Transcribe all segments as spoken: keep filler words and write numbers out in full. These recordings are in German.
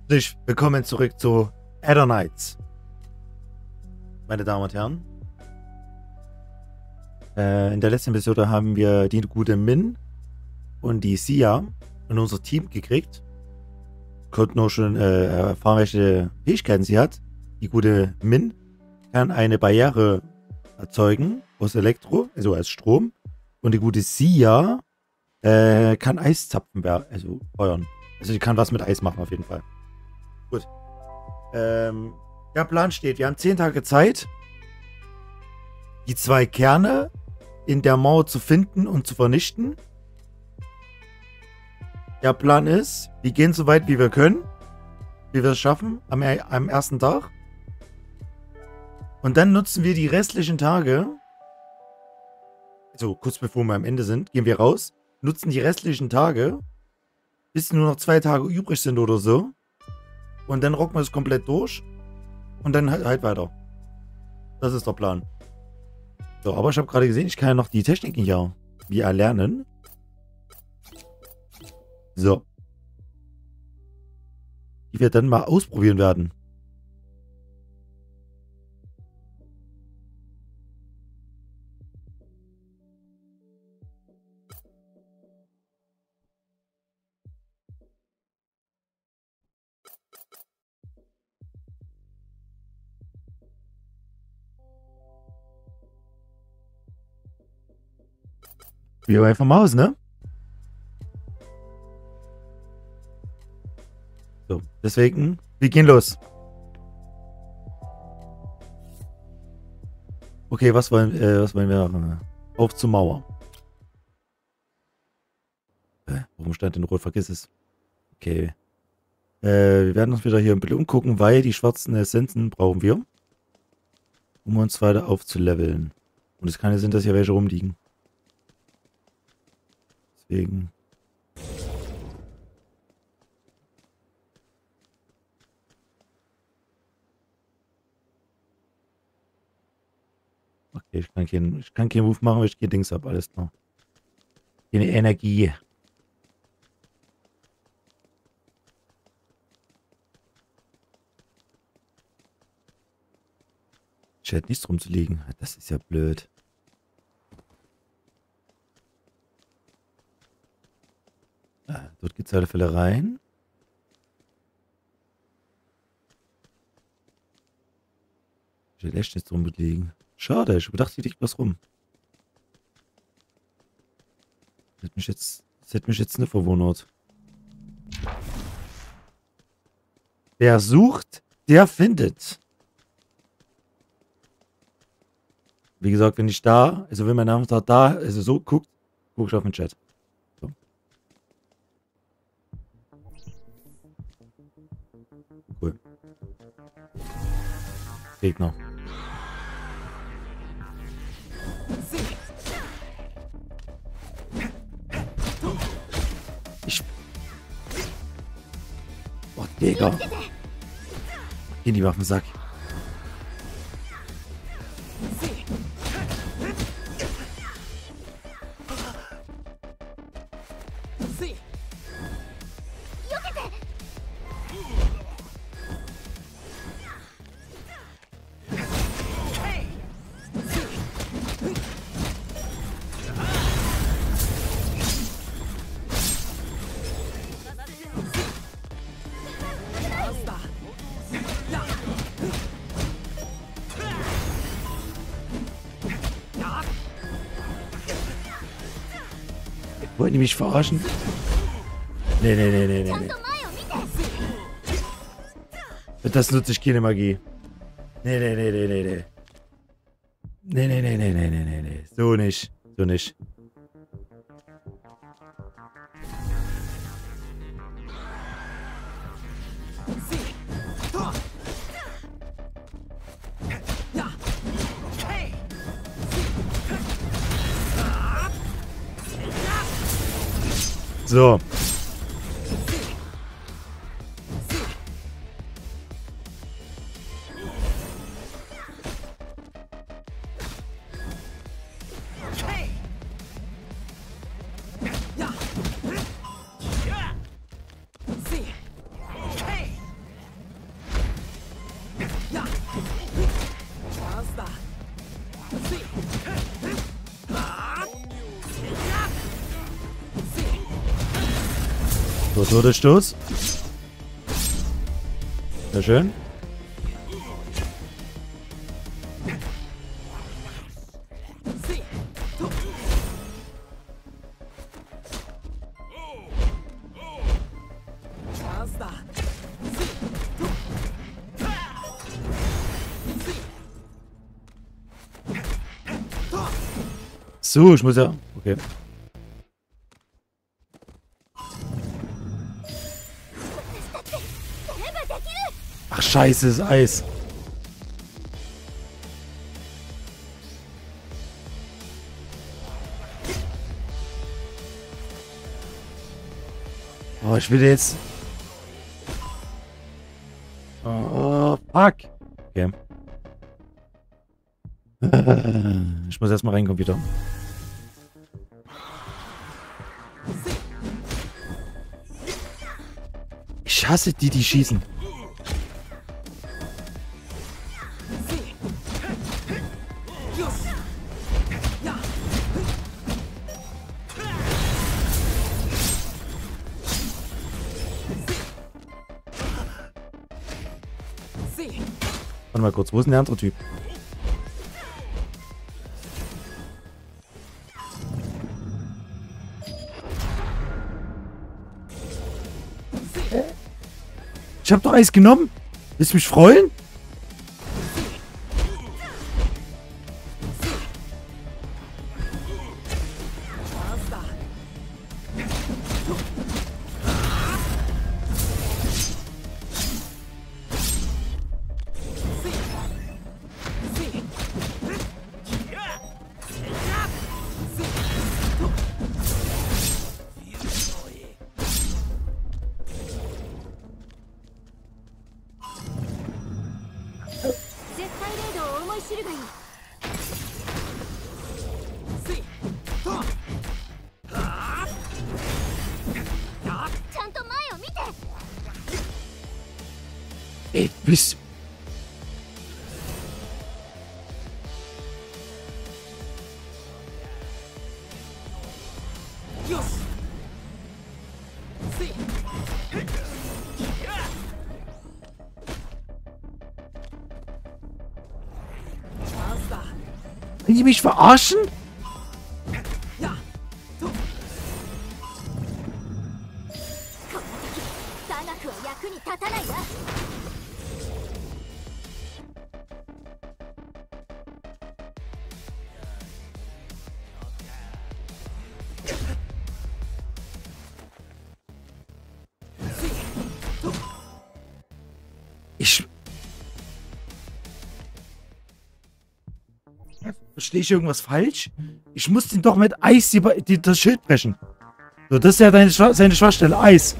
Herzlich willkommen zurück zu Eternights. Meine Damen und Herren, äh, in der letzten Episode haben wir die gute Min und die Sia in unser Team gekriegt. Konnten auch schon äh, erfahren, welche Fähigkeiten sie hat. Die gute Min kann eine Barriere erzeugen aus Elektro, also als Strom. Und die gute Sia äh, kann Eiszapfen also feuern. Also die kann was mit Eis machen auf jeden Fall. Gut. Ähm, der Plan steht, wir haben zehn Tage Zeit, die zwei Kerne in der Mauer zu finden und zu vernichten. Der Plan ist, wir gehen so weit, wie wir können, wie wir es schaffen, am, am ersten Tag. Und dann nutzen wir die restlichen Tage, also kurz bevor wir am Ende sind, gehen wir raus, nutzen die restlichen Tage, bis nur noch zwei Tage übrig sind oder so. Und dann rocken wir es komplett durch. Und dann halt, halt weiter. Das ist der Plan. So, aber ich habe gerade gesehen, ich kann ja noch die Techniken hier wieder erlernen. So. Die wir dann mal ausprobieren werden. Wie bei vom Haus, ne? So, deswegen, wir gehen los. Okay, was wollen, äh, was wollen wir machen? Auf zur Mauer. Äh, warum stand denn rot? Vergiss es. Okay. Äh, wir werden uns wieder hier ein bisschen umgucken, weil die schwarzen Essenzen brauchen wir, um uns weiter aufzuleveln. Und es kann ja Sinn, dass hier welche rumliegen. Deswegen. Okay, ich kann keinen, ich kann keinen Move machen, weil ich gehe Dings ab, alles klar. Keine Energie. Ich hätte nichts rumzulegen. Das ist ja blöd. Dort geht es alle Fälle rein. Ich hätte echt nichts drum liegen. Schade, ich dachte, hier liegt was rum. Das hätte mich jetzt, das hätte mich jetzt nicht verwundert. Wer sucht, der findet. Wie gesagt, wenn ich da, also wenn mein Name da, da, also so guckt, gucke ich auf den Chat. Gegner. Ich. Oh, Digga. Gehen die Waffen Sack. Wollt ihr mich verarschen? Nee, nee, nee, nee, nee, nee. Das nutze ich keine Magie. Nee, nee, nee, nee, nee, nee. Nee, nee, nee, nee, nee, nee, nee, nee. So nicht. So nicht. So. Das war der Stoß. Sehr schön. So, ich muss ja... Okay. Ach, scheiße, das Eis. Oh, ich will jetzt... Oh, fuck. Okay. Ich muss erstmal rein, Computer. Ich hasse die, die schießen. Warte mal kurz, wo ist denn der andere Typ? Ich hab doch Eis genommen. Willst du mich freuen? Ey, bist... Will die mich verarschen? Verstehe ich irgendwas falsch? Ich muss den doch mit Eis die, die, das Schild brechen. So, das ist ja deine, seine Schwachstelle. Eis.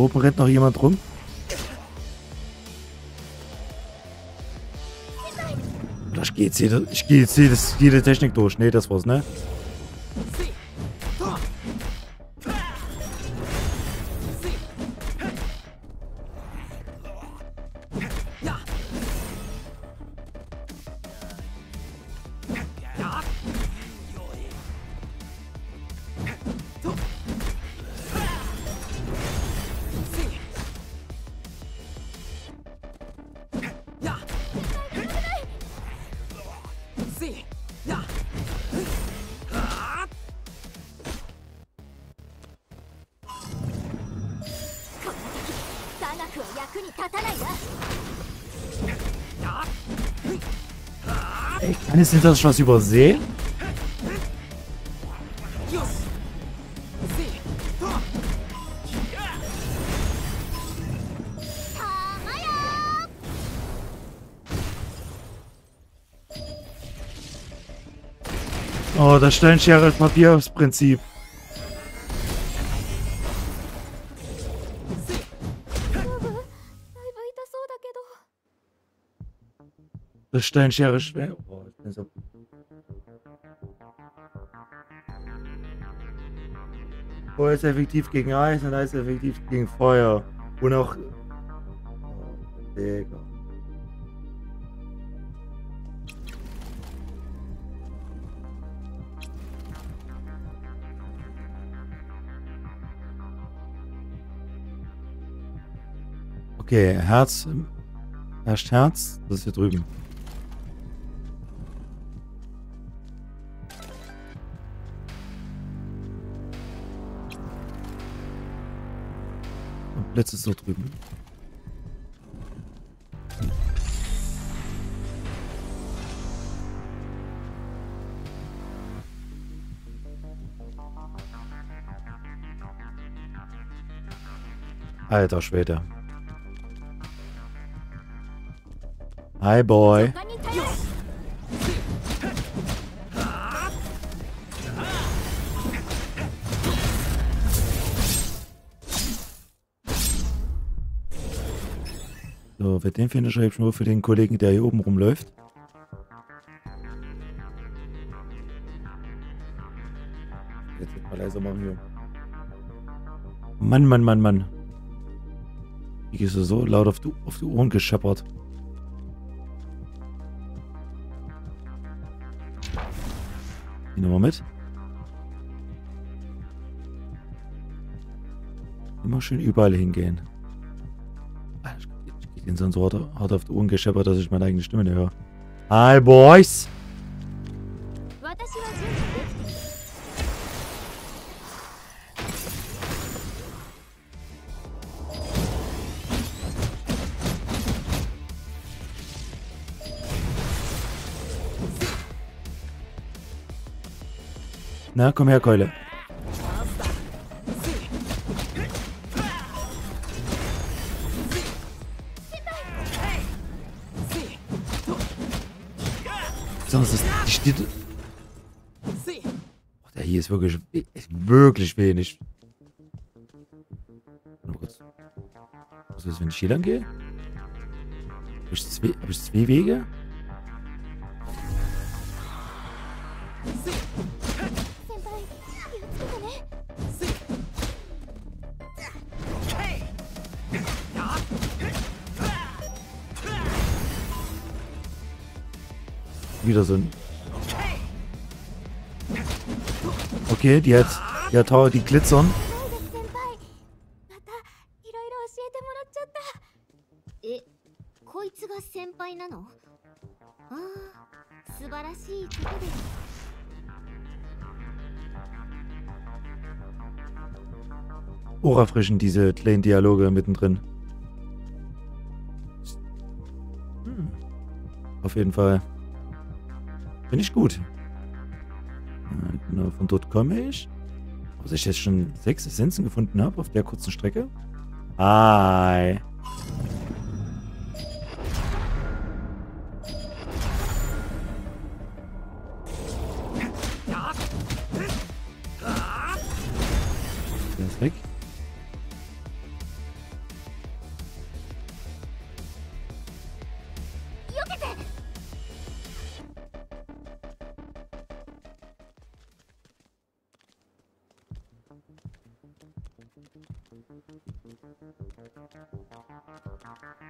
Wo rennt noch jemand rum? Ich gehe jetzt, jede, ich gehe jetzt jedes, jede Technik durch. Ne, das war's, ne? Ey, kann ich das schon was übersehen? Oh, das Steinschere-Papier-Prinzip. Das Steinschere-Schwert. Oh, also. Feuer ist effektiv gegen Eis und Eis ist effektiv gegen Feuer. Und auch. Oh, Digga. Okay, Herz, herrscht Herz, das ist hier drüben. Und Blitz ist so drüben. Alter Schwede. Hi, Boy. So, mit dem Finisher habe ich nur für den Kollegen, der hier oben rumläuft. Jetzt wird mal leiser machen hier. Mann, Mann, Mann, Mann. Wie gehst du so laut auf die, auf die Ohren gescheppert? Die Nummer mit. Immer schön überall hingehen. Ich gehe sonst so hart, hart auf die Ohren gescheppert, dass ich meine eigene Stimme nicht höre. Hi, Boys! Na, komm her, Keule. Sonst ist die steht. Oh, der hier ist wirklich, wirklich wenig. Nur kurz. Was ist, wenn ich hier lang gehe? Habe ich zwei, hab ich zwei Wege? Wieder so ein. Okay, die hat, die hat, die glitzern. Ohrerfrischend diese kleinen Dialoge mittendrin. Hm. Auf jeden Fall. Bin ich gut. Genau, von dort komme ich. Ob ich jetzt schon sechs Essenzen gefunden habe auf der kurzen Strecke? Hi. Der ist weg.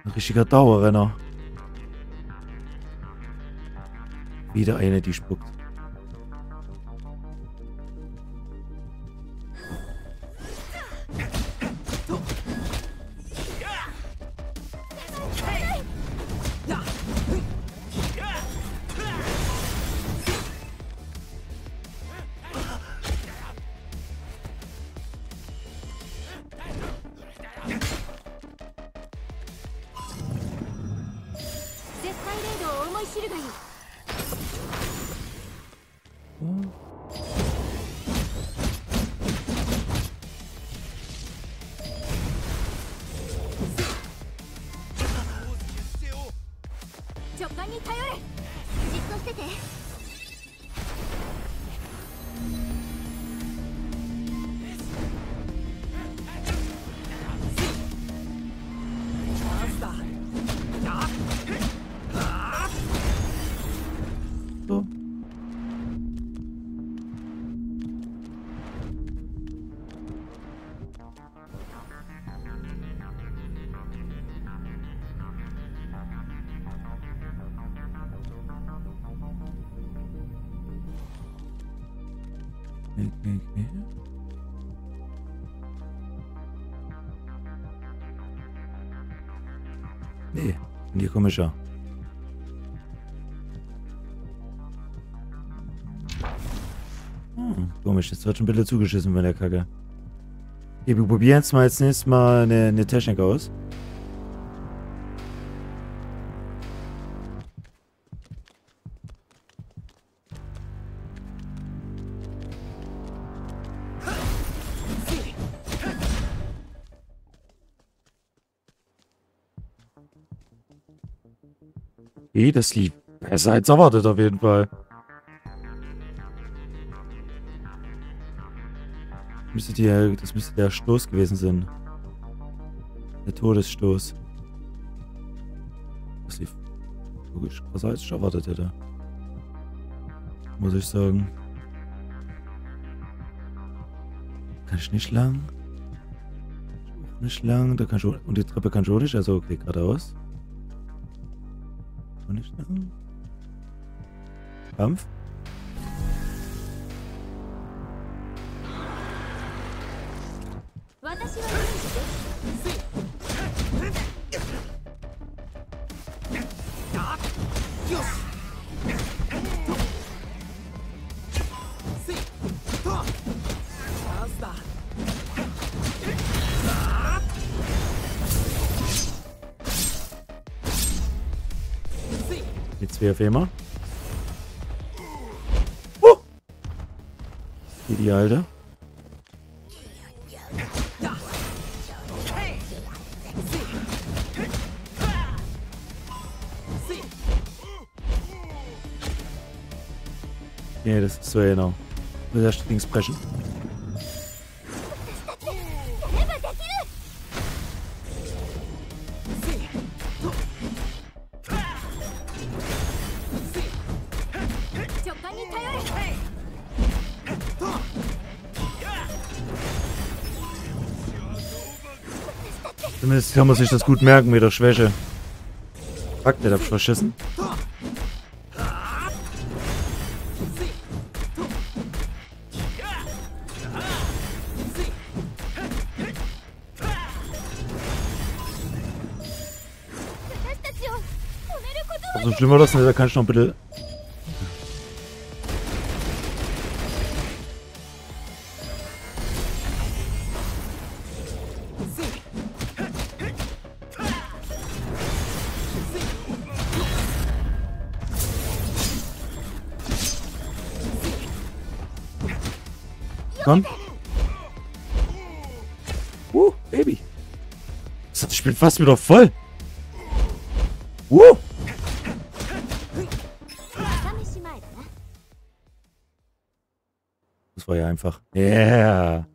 Ein richtiger Dauerrenner. Wieder eine, die spuckt. Hm. Nee, hier komme ich ja. Hm, komisch, jetzt wird schon ein bisschen zugeschissen bei der Kacke. Hier, wir probieren jetzt mal als nächstes mal eine, eine Technik aus. Das lief besser als erwartet auf jeden Fall. Das müsste, die, das müsste der Stoß gewesen sein. Der Todesstoß. Das lief logisch besser als ich erwartet hätte. Muss ich sagen. Kann ich nicht lang. Auch nicht lang. Da kann ich, und die Treppe kann ich auch nicht. Also okay, geradeaus. Nicht lang. Kampf. Auf immer. Oh! Wie die Alte. Ja, das ist so genau. Mit der Dings brechen. Zumindest kann man sich das gut merken mit der Schwäche. Fuck, der hat verschissen. Also schlimmer das nicht, da kann ich noch bitte. Uh, Baby. Das Spiel fast wieder voll. Uh. Das war ja einfach. Yeah.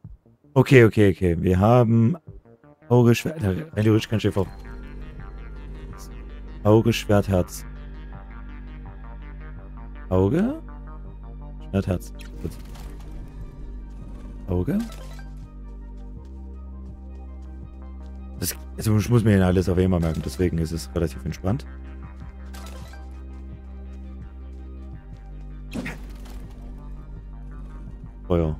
Okay, okay, okay. Wir haben Auge-Schwert. Theoretisch kein Schäfer. Auge, Schwert, Herz. Auge? Schwert, Herz. Gut. Auge? Das, also ich muss mir ja alles auf einmal merken, deswegen ist es relativ entspannt. Feuer.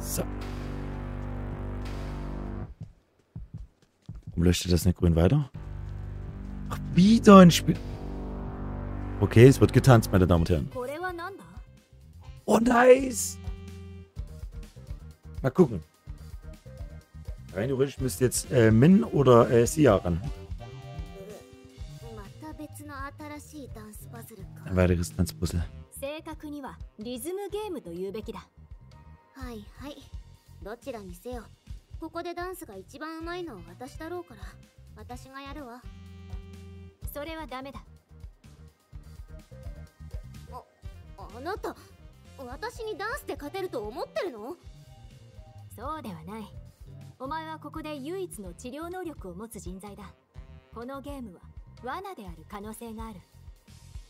So. Warum leuchtet das nicht grün weiter? Ach, wieder ein Spiel. Okay, es wird getanzt, meine Damen und Herren. Oh, nice! Mal gucken. rein theoretisch müsste jetzt äh, Min oder äh, Sia ran. Ein weiteres Tanzpuzzle.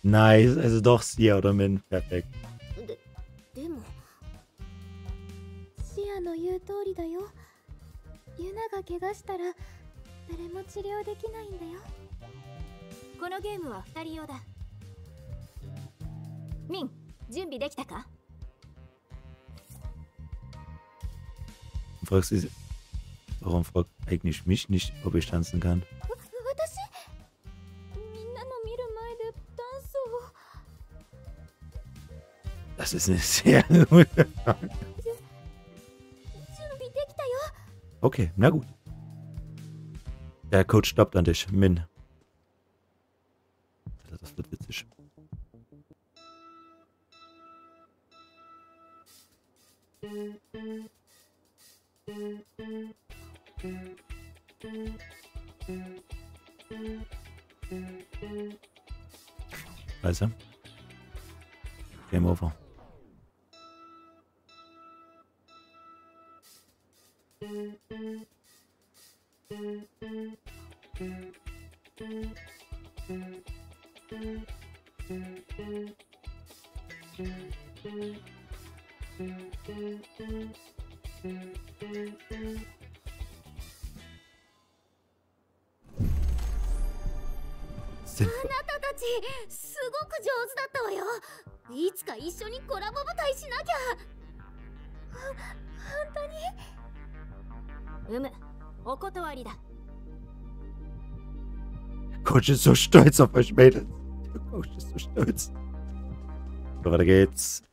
Nice, also doch Sia oder Min, perfekt. Min, fragst du, warum fragt eigentlich mich nicht, ob ich tanzen kann? Das ist eine sehr gute Frage. Okay, na gut. Der Coach stoppt an dich, Min. Das wird witzig. Also. Game over. Coach ist so stolz auf euch, Mädels. Der Coach ist so stolz. So, weiter geht's.